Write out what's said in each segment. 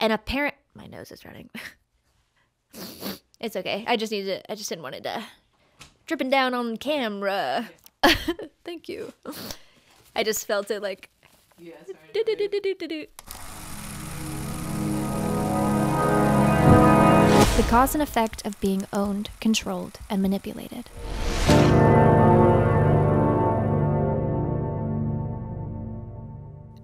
And apparent, my nose is running. It's okay. I just needed it. I just didn't want it to dripping down on camera. Thank you. I just felt it like. Yeah, sorry. The cause and effect of being owned, controlled, and manipulated.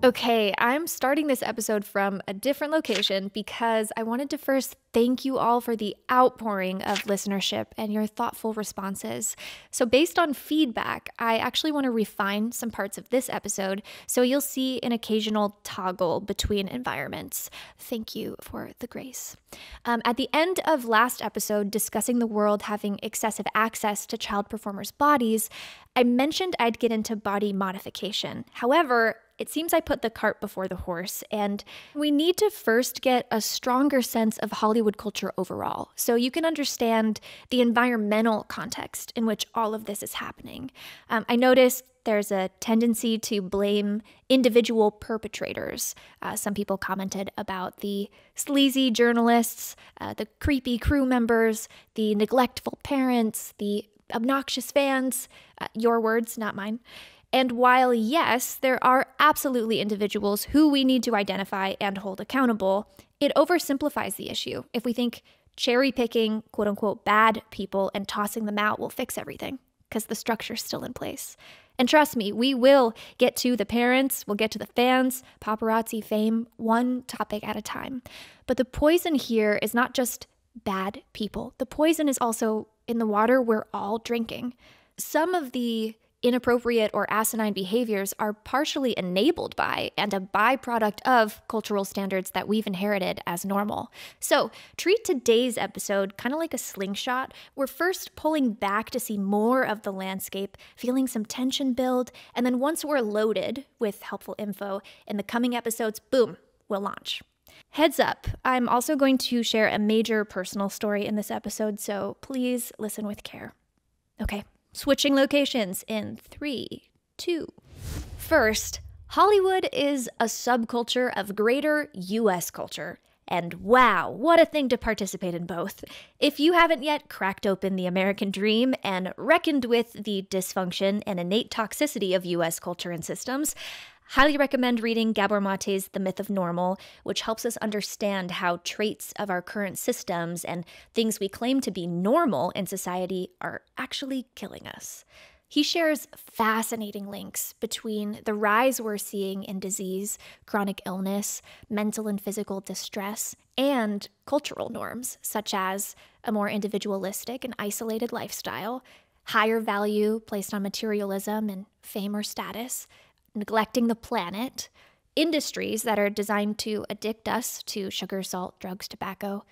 Okay, I'm starting this episode from a different location because I wanted to first thank you all for the outpouring of listenership and your thoughtful responses. So based on feedback, I actually want to refine some parts of this episode, so you'll see an occasional toggle between environments. Thank you for the grace. At the end of last episode, discussing the world having excessive access to child performers' bodies, I mentioned I'd get into body modification. However, it seems I put the cart before the horse, and we need to first get a stronger sense of Hollywood culture overall, so you can understand the environmental context in which all of this is happening. I noticed there's a tendency to blame individual perpetrators. Some people commented about the sleazy journalists, the creepy crew members, the neglectful parents, the obnoxious fans, your words, not mine. And while, yes, there are absolutely individuals who we need to identify and hold accountable, it oversimplifies the issue if we think cherry-picking, quote-unquote, bad people and tossing them out will fix everything, because the structure's still in place. And trust me, we will get to the parents, we'll get to the fans, paparazzi fame, one topic at a time. But the poison here is not just bad people. The poison is also in the water we're all drinking. Some of the inappropriate or asinine behaviors are partially enabled by and a byproduct of cultural standards that we've inherited as normal. So treat today's episode kind of like a slingshot. We're first pulling back to see more of the landscape, feeling some tension build, and then once we're loaded with helpful info in the coming episodes, boom, we'll launch. Heads up, I'm also going to share a major personal story in this episode, so please listen with care. Okay. Switching locations in 3, 2. First, Hollywood is a subculture of greater US culture. And wow, what a thing to participate in both. If you haven't yet cracked open the American dream and reckoned with the dysfunction and innate toxicity of US culture and systems, highly recommend reading Gabor Maté's The Myth of Normal, which helps us understand how traits of our current systems and things we claim to be normal in society are actually killing us. He shares fascinating links between the rise we're seeing in disease, chronic illness, mental and physical distress, and cultural norms, such as a more individualistic and isolated lifestyle, higher value placed on materialism and fame or status, neglecting the planet, industries that are designed to addict us to sugar, salt, drugs, tobacco,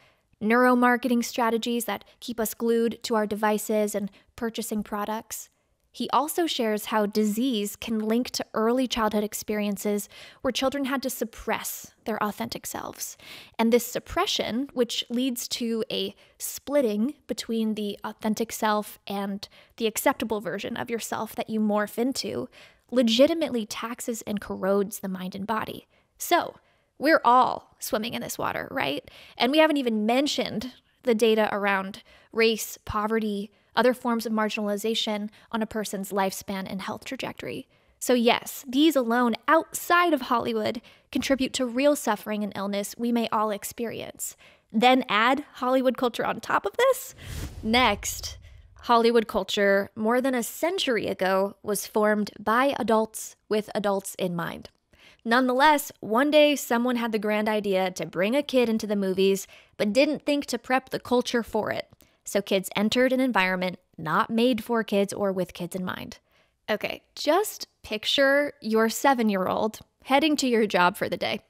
neuromarketing strategies that keep us glued to our devices and purchasing products. He also shares how disease can link to early childhood experiences where children had to suppress their authentic selves. And this suppression, which leads to a splitting between the authentic self and the acceptable version of yourself that you morph into, legitimately taxes and corrodes the mind and body. So we're all swimming in this water, right? And we haven't even mentioned the data around race, poverty, other forms of marginalization on a person's lifespan and health trajectory. So yes, these alone outside of Hollywood contribute to real suffering and illness we may all experience. Then add Hollywood culture on top of this? Next, Hollywood culture more than a century ago was formed by adults with adults in mind. Nonetheless, one day someone had the grand idea to bring a kid into the movies, but didn't think to prep the culture for it. So kids entered an environment not made for kids or with kids in mind. Okay, just picture your 7-year-old heading to your job for the day.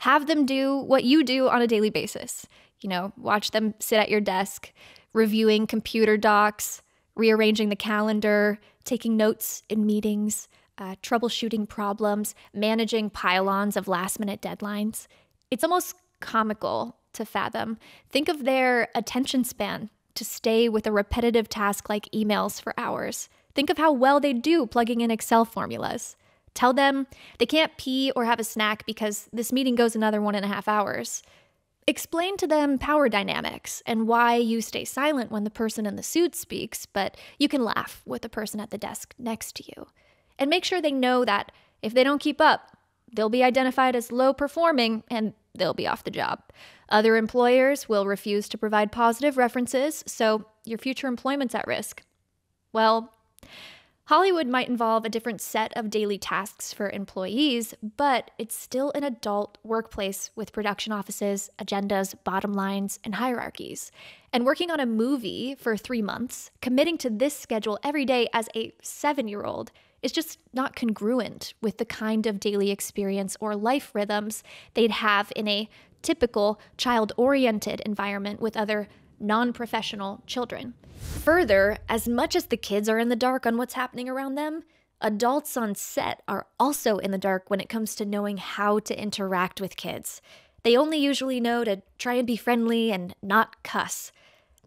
Have them do what you do on a daily basis. You know, watch them sit at your desk, reviewing computer docs, rearranging the calendar, taking notes in meetings, troubleshooting problems, managing pylons of last-minute deadlines. It's almost comical to fathom. Think of their attention span to stay with a repetitive task like emails for hours. Think of how well they do plugging in Excel formulas. Tell them they can't pee or have a snack because this meeting goes another 1.5 hours. Explain to them power dynamics and why you stay silent when the person in the suit speaks, but you can laugh with the person at the desk next to you. And make sure they know that if they don't keep up, they'll be identified as low performing and they'll be off the job. Other employers will refuse to provide positive references, so your future employment's at risk. Well, Hollywood might involve a different set of daily tasks for employees, but it's still an adult workplace with production offices, agendas, bottom lines, and hierarchies. And working on a movie for 3 months, committing to this schedule every day as a 7-year-old is just not congruent with the kind of daily experience or life rhythms they'd have in a typical child-oriented environment with other non-professional children. Further, as much as the kids are in the dark on what's happening around them, adults on set are also in the dark when it comes to knowing how to interact with kids. They only usually know to try and be friendly and not cuss.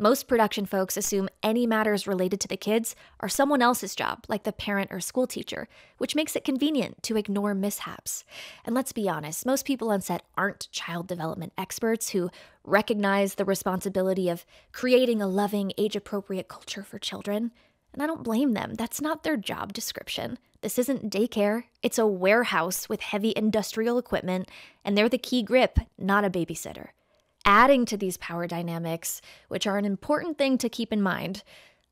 Most production folks assume any matters related to the kids are someone else's job, like the parent or school teacher, which makes it convenient to ignore mishaps. And let's be honest, most people on set aren't child development experts who recognize the responsibility of creating a loving, age-appropriate culture for children. And I don't blame them. That's not their job description. This isn't daycare. It's a warehouse with heavy industrial equipment, and they're the key grip, not a babysitter. Adding to these power dynamics, which are an important thing to keep in mind,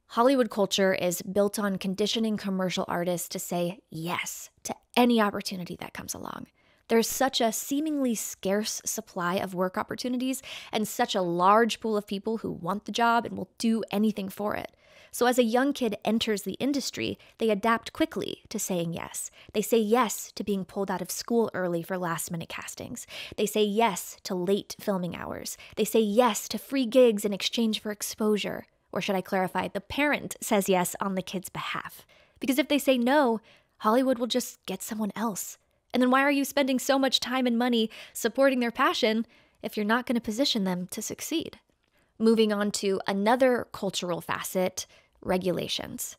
Hollywood culture is built on conditioning commercial artists to say yes to any opportunity that comes along. There's such a seemingly scarce supply of work opportunities and such a large pool of people who want the job and will do anything for it. So as a young kid enters the industry, they adapt quickly to saying yes. They say yes to being pulled out of school early for last-minute castings. They say yes to late filming hours. They say yes to free gigs in exchange for exposure. Or should I clarify, the parent says yes on the kid's behalf. Because if they say no, Hollywood will just get someone else. And then why are you spending so much time and money supporting their passion if you're not going to position them to succeed? Moving on to another cultural facet, regulations.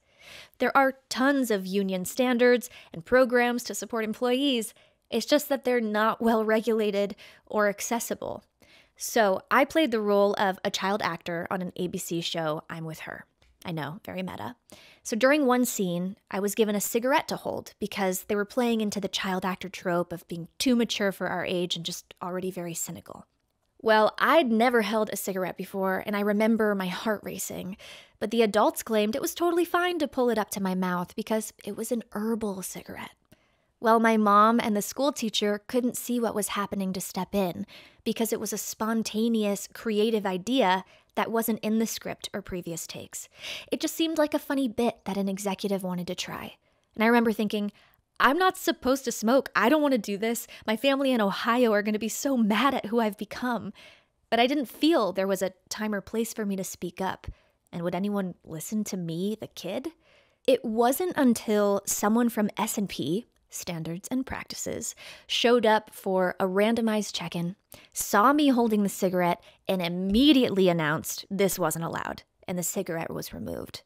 There are tons of union standards and programs to support employees. It's just that they're not well regulated or accessible. So I played the role of a child actor on an ABC show, I'm With Her. I know, very meta. So during one scene, I was given a cigarette to hold because they were playing into the child actor trope of being too mature for our age and just already very cynical. Well, I'd never held a cigarette before, and I remember my heart racing, but the adults claimed it was totally fine to pull it up to my mouth because it was an herbal cigarette. Well, my mom and the school teacher couldn't see what was happening to step in because it was a spontaneous, creative idea that wasn't in the script or previous takes. It just seemed like a funny bit that an executive wanted to try. And I remember thinking, I'm not supposed to smoke. I don't want to do this. My family in Ohio are going to be so mad at who I've become. But I didn't feel there was a time or place for me to speak up. And would anyone listen to me, the kid? It wasn't until someone from S&P, Standards and Practices, showed up for a randomized check-in, saw me holding the cigarette, and immediately announced this wasn't allowed, and the cigarette was removed.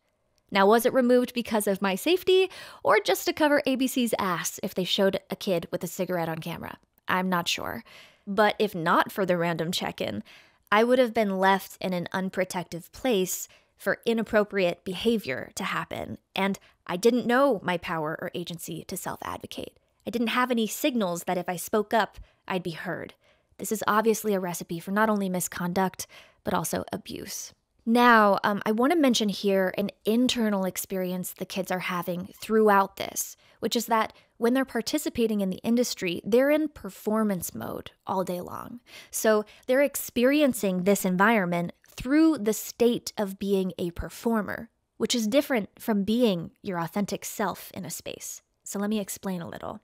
Now, was it removed because of my safety or just to cover ABC's ass if they showed a kid with a cigarette on camera? I'm not sure. But if not for the random check-in, I would have been left in an unprotective place for inappropriate behavior to happen. And I didn't know my power or agency to self-advocate. I didn't have any signals that if I spoke up, I'd be heard. This is obviously a recipe for not only misconduct, but also abuse. Now, I want to mention here an internal experience the kids are having throughout this, which is that when they're participating in the industry, they're in performance mode all day long. So they're experiencing this environment through the state of being a performer, which is different from being your authentic self in a space. So let me explain a little.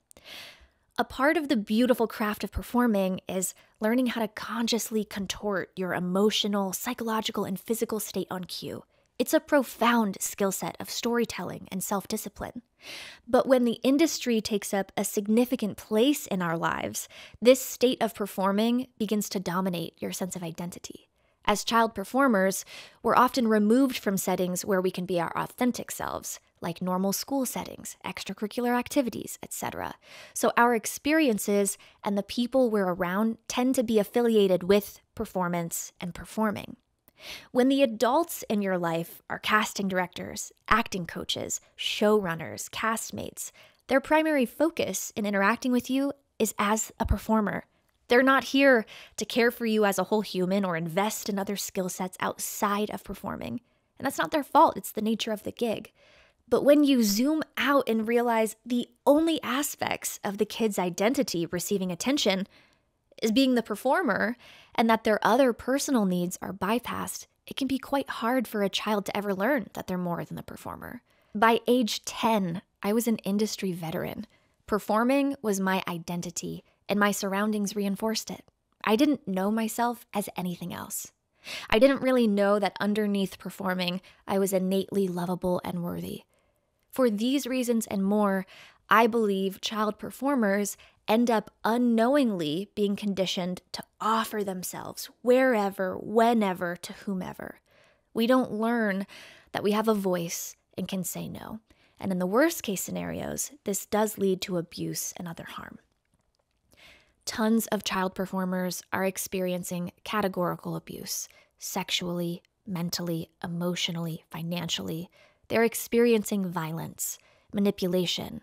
A part of the beautiful craft of performing is learning how to consciously contort your emotional, psychological, and physical state on cue. It's a profound skill set of storytelling and self-discipline. But when the industry takes up a significant place in our lives, this state of performing begins to dominate your sense of identity. As child performers, we're often removed from settings where we can be our authentic selves, like normal school settings, extracurricular activities, etc. So our experiences and the people we're around tend to be affiliated with performance and performing. When the adults in your life are casting directors, acting coaches, showrunners, castmates, their primary focus in interacting with you is as a performer. They're not here to care for you as a whole human or invest in other skill sets outside of performing. And that's not their fault. It's the nature of the gig. But when you zoom out and realize the only aspects of the kid's identity receiving attention is being the performer and that their other personal needs are bypassed, it can be quite hard for a child to ever learn that they're more than the performer. By age 10, I was an industry veteran. Performing was my identity, and my surroundings reinforced it. I didn't know myself as anything else. I didn't really know that underneath performing, I was innately lovable and worthy. For these reasons and more, I believe child performers end up unknowingly being conditioned to offer themselves wherever, whenever, to whomever. We don't learn that we have a voice and can say no. And in the worst case scenarios, this does lead to abuse and other harm. Tons of child performers are experiencing categorical abuse, sexually, mentally, emotionally, financially. They're experiencing violence, manipulation.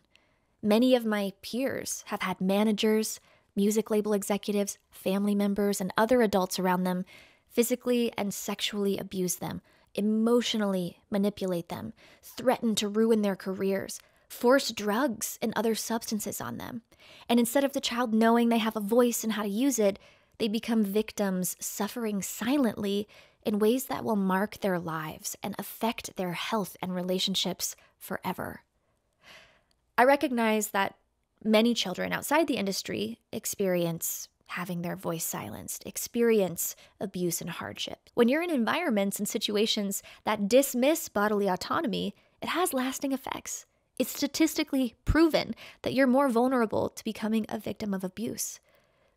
Many of my peers have had managers, music label executives, family members, and other adults around them physically and sexually abuse them, emotionally manipulate them, threaten to ruin their careers, force drugs and other substances on them. And instead of the child knowing they have a voice and how to use it, they become victims suffering silently in ways that will mark their lives and affect their health and relationships forever. I recognize that many children outside the industry experience having their voice silenced, experience abuse and hardship. When you're in environments and situations that dismiss bodily autonomy, it has lasting effects. It's statistically proven that you're more vulnerable to becoming a victim of abuse,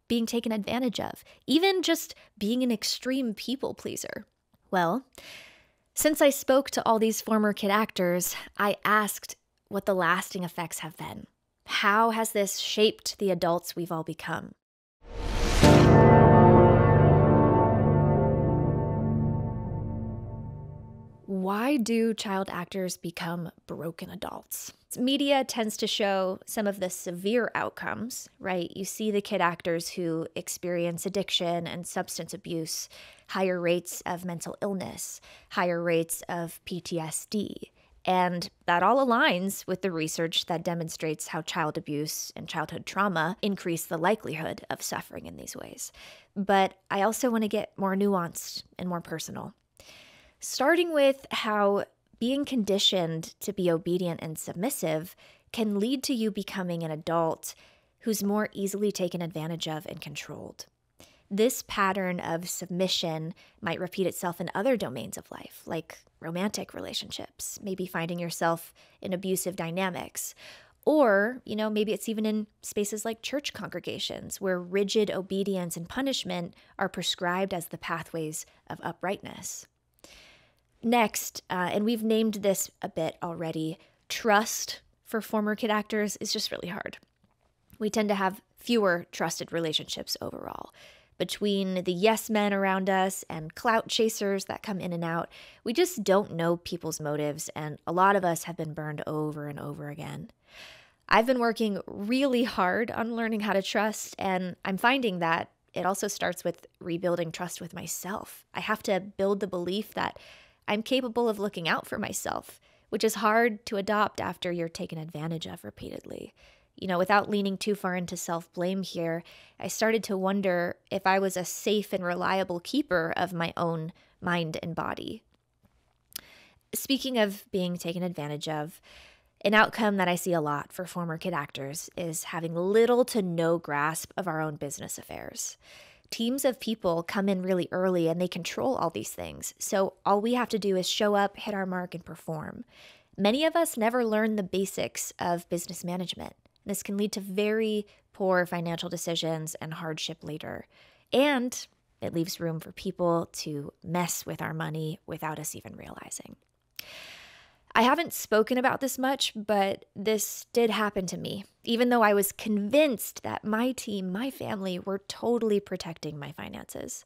being taken advantage of, even just being an extreme people pleaser. Well, since I spoke to all these former kid actors, I asked what the lasting effects have been. How has this shaped the adults we've all become? Why do child actors become broken adults? Media tends to show some of the severe outcomes, right? You see the kid actors who experience addiction and substance abuse, higher rates of mental illness, higher rates of PTSD. And that all aligns with the research that demonstrates how child abuse and childhood trauma increase the likelihood of suffering in these ways. But I also want to get more nuanced and more personal, starting with how being conditioned to be obedient and submissive can lead to you becoming an adult who's more easily taken advantage of and controlled. This pattern of submission might repeat itself in other domains of life, like romantic relationships, maybe finding yourself in abusive dynamics, or, you know, maybe it's even in spaces like church congregations where rigid obedience and punishment are prescribed as the pathways of uprightness. Next, and we've named this a bit already, trust for former kid actors is just really hard. We tend to have fewer trusted relationships overall. Between the yes men around us and clout chasers that come in and out, we just don't know people's motives, and a lot of us have been burned over and over again. I've been working really hard on learning how to trust, and I'm finding that it also starts with rebuilding trust with myself. I have to build the belief that I'm capable of looking out for myself, which is hard to adopt after you're taken advantage of repeatedly. You know, without leaning too far into self-blame here, I started to wonder if I was a safe and reliable keeper of my own mind and body. Speaking of being taken advantage of, an outcome that I see a lot for former kid actors is having little to no grasp of our own business affairs. Teams of people come in really early and they control all these things, so all we have to do is show up, hit our mark, and perform. Many of us never learn the basics of business management. This can lead to very poor financial decisions and hardship later. And it leaves room for people to mess with our money without us even realizing. I haven't spoken about this much, but this did happen to me, even though I was convinced that my team, my family, were totally protecting my finances.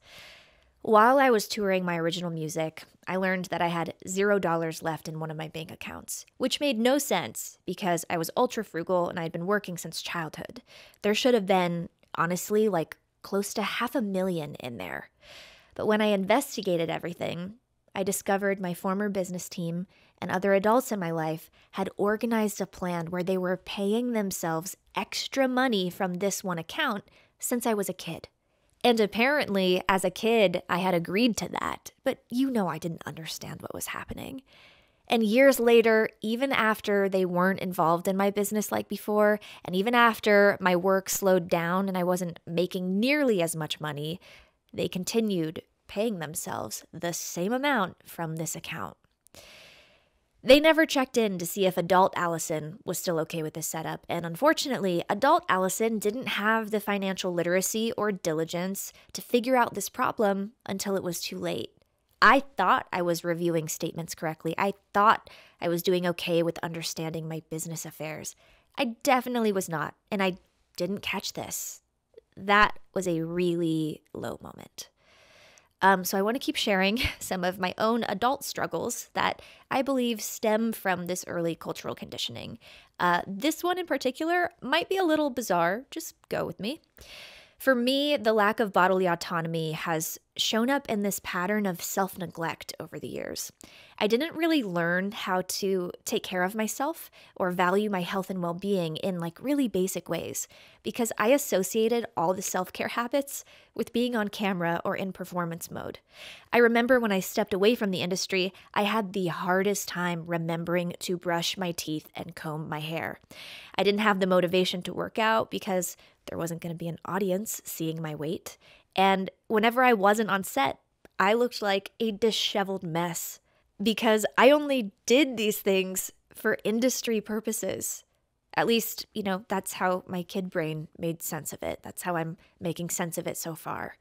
While I was touring my original music, I learned that I had $0 left in one of my bank accounts, which made no sense because I was ultra frugal and I'd been working since childhood. There should have been, honestly, like close to $500,000 in there. But when I investigated everything, I discovered my former business team and other adults in my life had organized a plan where they were paying themselves extra money from this one account since I was a kid. And apparently, as a kid, I had agreed to that, but you know I didn't understand what was happening. And years later, even after they weren't involved in my business like before, and even after my work slowed down and I wasn't making nearly as much money, they continued paying themselves the same amount from this account. They never checked in to see if adult Allison was still okay with this setup, and unfortunately, adult Allison didn't have the financial literacy or diligence to figure out this problem until it was too late. I thought I was reviewing statements correctly. I thought I was doing okay with understanding my business affairs. I definitely was not, and I didn't catch this. That was a really low moment. So I want to keep sharing some of my own adult struggles that I believe stem from this early cultural conditioning. This one in particular might be a little bizarre. Just go with me. For me, the lack of bodily autonomy has shown up in this pattern of self-neglect over the years. I didn't really learn how to take care of myself or value my health and well-being in like really basic ways because I associated all the self-care habits with being on camera or in performance mode. I remember when I stepped away from the industry, I had the hardest time remembering to brush my teeth and comb my hair. I didn't have the motivation to work out because there wasn't going to be an audience seeing my weight. And whenever I wasn't on set, I looked like a disheveled mess because I only did these things for industry purposes. At least, you know, that's how my kid brain made sense of it. That's how I'm making sense of it so far.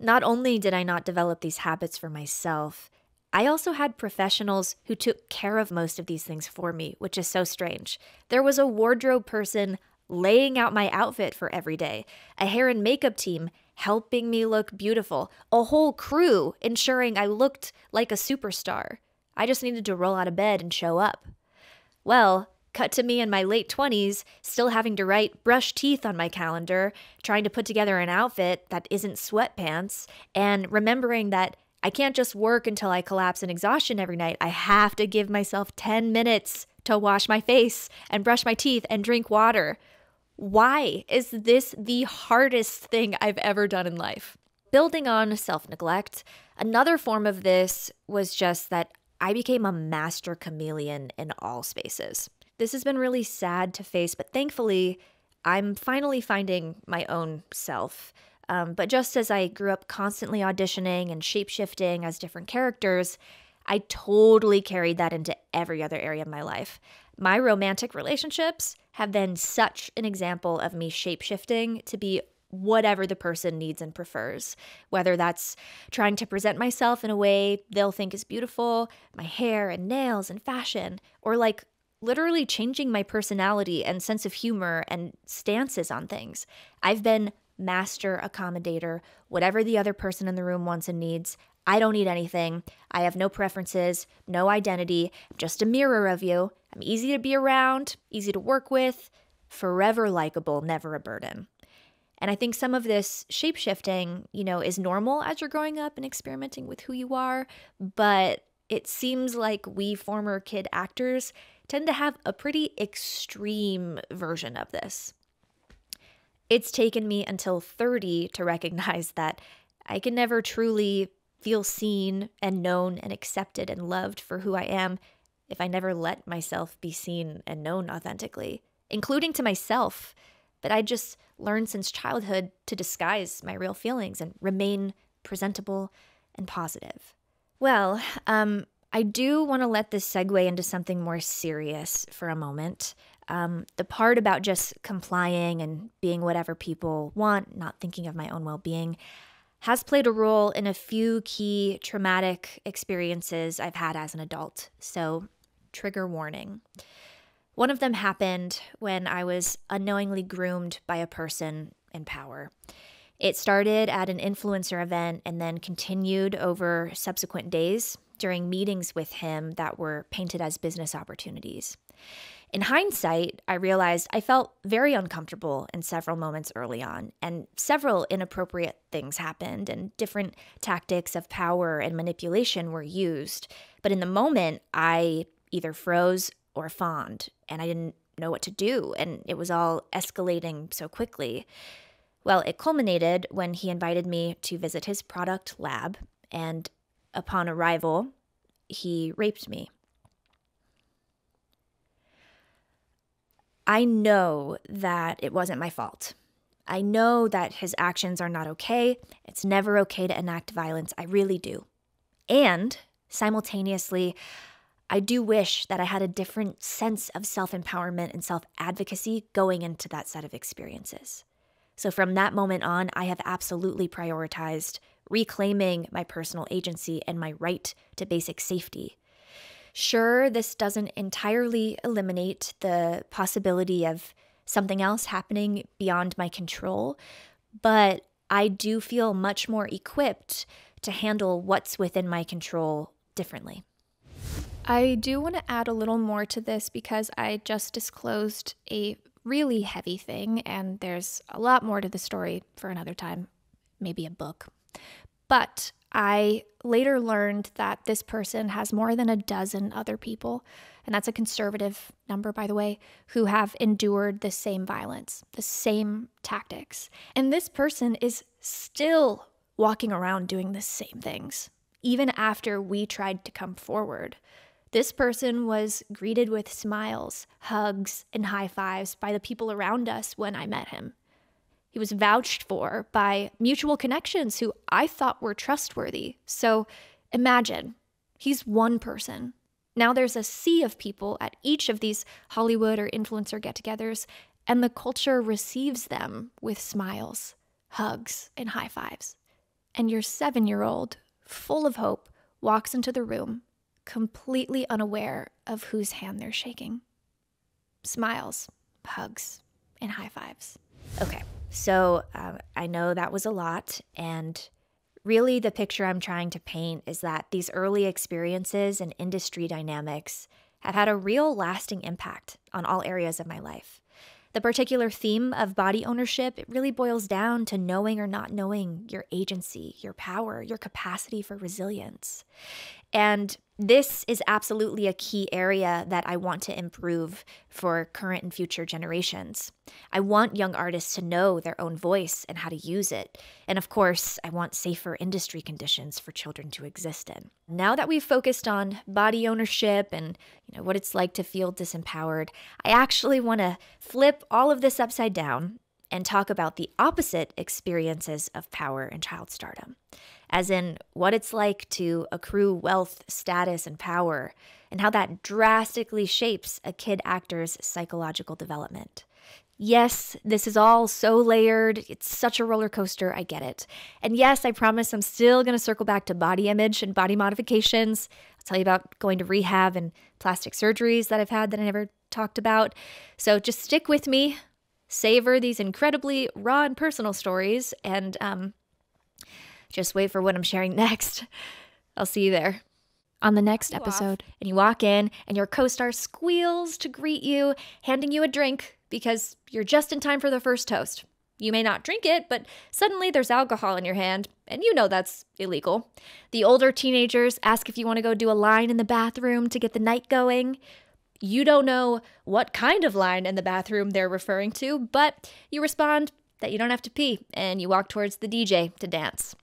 Not only did I not develop these habits for myself, I also had professionals who took care of most of these things for me, which is so strange. There was a wardrobe person laying out my outfit for every day, a hair and makeup team helping me look beautiful, a whole crew ensuring I looked like a superstar. I just needed to roll out of bed and show up. Well, cut to me in my late 20s, still having to write brush teeth on my calendar, trying to put together an outfit that isn't sweatpants, and remembering that I can't just work until I collapse in exhaustion every night. I have to give myself 10 minutes to wash my face and brush my teeth and drink water. Why is this the hardest thing I've ever done in life? Building on self-neglect, another form of this was just that I became a master chameleon in all spaces. This has been really sad to face, but thankfully, I'm finally finding my own self. But just as I grew up constantly auditioning and shape-shifting as different characters, I totally carried that into every other area of my life. My romantic relationships have been such an example of me shape-shifting to be whatever the person needs and prefers, whether that's trying to present myself in a way they'll think is beautiful, my hair and nails and fashion, or like literally changing my personality and sense of humor and stances on things. I've been master accommodator, whatever the other person in the room wants and needs. I don't need anything. I have no preferences, no identity. I'm just a mirror of you. I'm easy to be around, easy to work with, forever likable, never a burden. And I think some of this shape-shifting, you know, is normal as you're growing up and experimenting with who you are, but it seems like we former kid actors tend to have a pretty extreme version of this. It's taken me until 30 to recognize that I can never truly feel seen and known and accepted and loved for who I am if I never let myself be seen and known authentically, including to myself. But I just learned since childhood to disguise my real feelings and remain presentable and positive. Well, I do want to let this segue into something more serious for a moment. The part about just complying and being whatever people want, not thinking of my own well-being, has played a role in a few key traumatic experiences I've had as an adult. So trigger warning. One of them happened when I was unknowingly groomed by a person in power. It started at an influencer event and then continued over subsequent days during meetings with him that were painted as business opportunities. In hindsight, I realized I felt very uncomfortable in several moments early on, and several inappropriate things happened, and different tactics of power and manipulation were used. But in the moment, I either froze or fawned, and I didn't know what to do, and it was all escalating so quickly. Well, it culminated when he invited me to visit his product lab, and upon arrival, he raped me. I know that it wasn't my fault. I know that his actions are not okay. It's never okay to enact violence. I really do. And simultaneously, I do wish that I had a different sense of self-empowerment and self-advocacy going into that set of experiences. So from that moment on, I have absolutely prioritized reclaiming my personal agency and my right to basic safety. Sure, this doesn't entirely eliminate the possibility of something else happening beyond my control, but I do feel much more equipped to handle what's within my control differently. I do want to add a little more to this because I just disclosed a really heavy thing, and there's a lot more to the story for another time, maybe a book. But I later learned that this person has more than a dozen other people, and that's a conservative number, by the way, who have endured the same violence, the same tactics. And this person is still walking around doing the same things, even after we tried to come forward. This person was greeted with smiles, hugs, and high fives by the people around us when I met him. He was vouched for by mutual connections who I thought were trustworthy. So imagine, he's one person. Now there's a sea of people at each of these Hollywood or influencer get-togethers, and the culture receives them with smiles, hugs, and high fives. And your 7-year-old, full of hope, walks into the room, completely unaware of whose hand they're shaking. Smiles, hugs, and high fives. Okay. So I know that was a lot, and really the picture I'm trying to paint is that these early experiences and industry dynamics have had a real lasting impact on all areas of my life. The particular theme of body ownership, it really boils down to knowing or not knowing your agency, your power, your capacity for resilience. And this is absolutely a key area that I want to improve for current and future generations. I want young artists to know their own voice and how to use it. And of course, I want safer industry conditions for children to exist in. Now that we've focused on body ownership and what it's like to feel disempowered, I actually want to flip all of this upside down and talk about the opposite experiences of power and child stardom, as in what it's like to accrue wealth, status, and power, and how that drastically shapes a kid actor's psychological development. Yes, this is all so layered. It's such a roller coaster. I get it. And yes, I promise I'm still going to circle back to body image and body modifications. I'll tell you about going to rehab and plastic surgeries that I've had that I never talked about. So just stick with me. Savor these incredibly raw and personal stories, and just wait for what I'm sharing next. I'll see you there. On the next episode. And you walk in, and your co-star squeals to greet you, handing you a drink because you're just in time for the first toast. You may not drink it, but suddenly there's alcohol in your hand, and you know that's illegal. The older teenagers ask if you want to go do a line in the bathroom to get the night going. You don't know what kind of line in the bathroom they're referring to, but you respond that you don't have to pee, and you walk towards the DJ to dance.